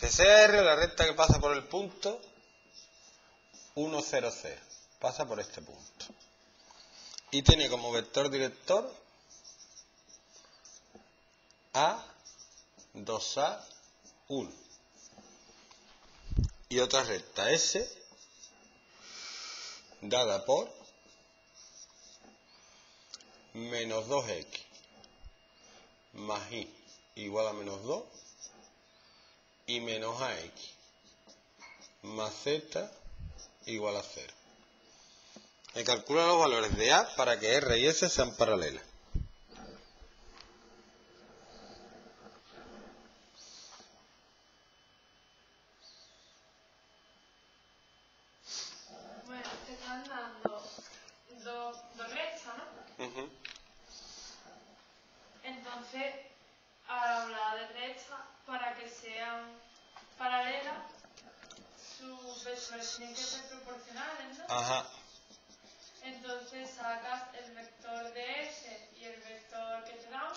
CCR, la recta que pasa por el punto 1, 0, 0. Pasa por este punto. Y tiene como vector director A, 2A, 1. Y otra recta S, dada por menos 2X más Y igual a menos 2 y menos AX más Z igual a 0. Me calculan los valores de A para que R y S sean paralelas. Bueno, te están dando dos restas, ¿no? Uh-huh. Entonces, al hablar de restas, para que sean paralelas, sus vectores tienen que ser proporcionales, ¿no? Ajá. Entonces sacas el vector de S y el vector que te dan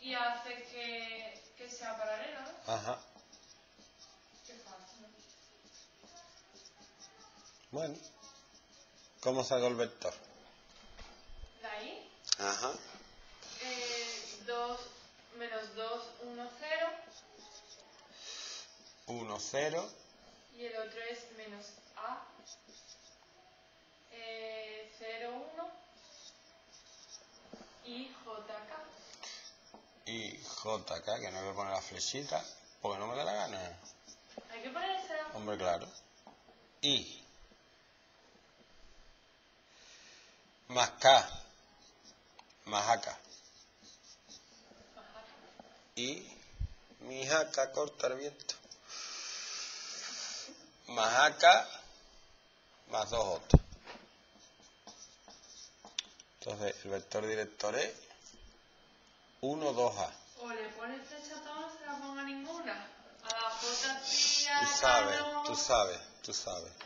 y haces que sea paralelo. Ajá. Qué fácil. Bueno, ¿cómo saco el vector? De ahí. Ajá. 2 menos 2, 1, 0. 1, 0. Y el otro es menos A. 0, 1 y JK. Y JK, que no voy a poner la flechita porque no me da la gana. Hay que poner esa. Hombre, claro. Y más K más AK. Y mi AK corta el viento. Más AK más 2 otros. Entonces, el vector director es 1, 2A. O le pones flecha a todas, se la ponga ninguna. A la J, sí, a la Tú sabes.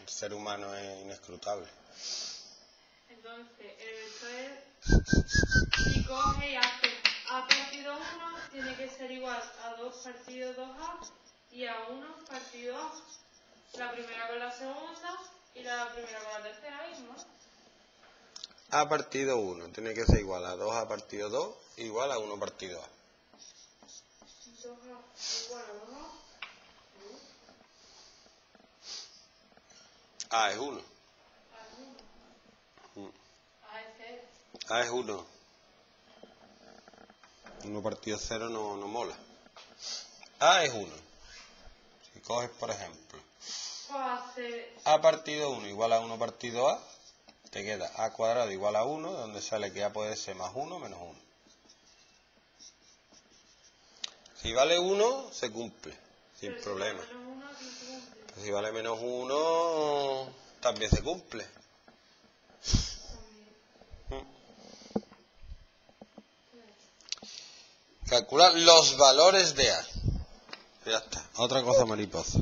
El ser humano es inescrutable. Entonces, el vector es... Si coge y hace A partido 1, tiene que ser igual a 2 partido 2A y a 1 partido A. La primera con la segunda y la primera con la tercera mismo. A partido 1 tiene que ser igual a 2A partido 2 igual a 1 partido A. 2A igual a 1. A es 1. A es 0. A es 1. 1 partido 0 no mola. A es 1. Si coges, por ejemplo, A partido 1 igual a 1 partido A, te queda A cuadrado igual a 1, donde sale que A puede ser más 1 menos 1. Si vale 1, se cumple, sin problema. Pero si vale menos 1, también se cumple. Calcular los valores de A. Ya está, otra cosa mariposa.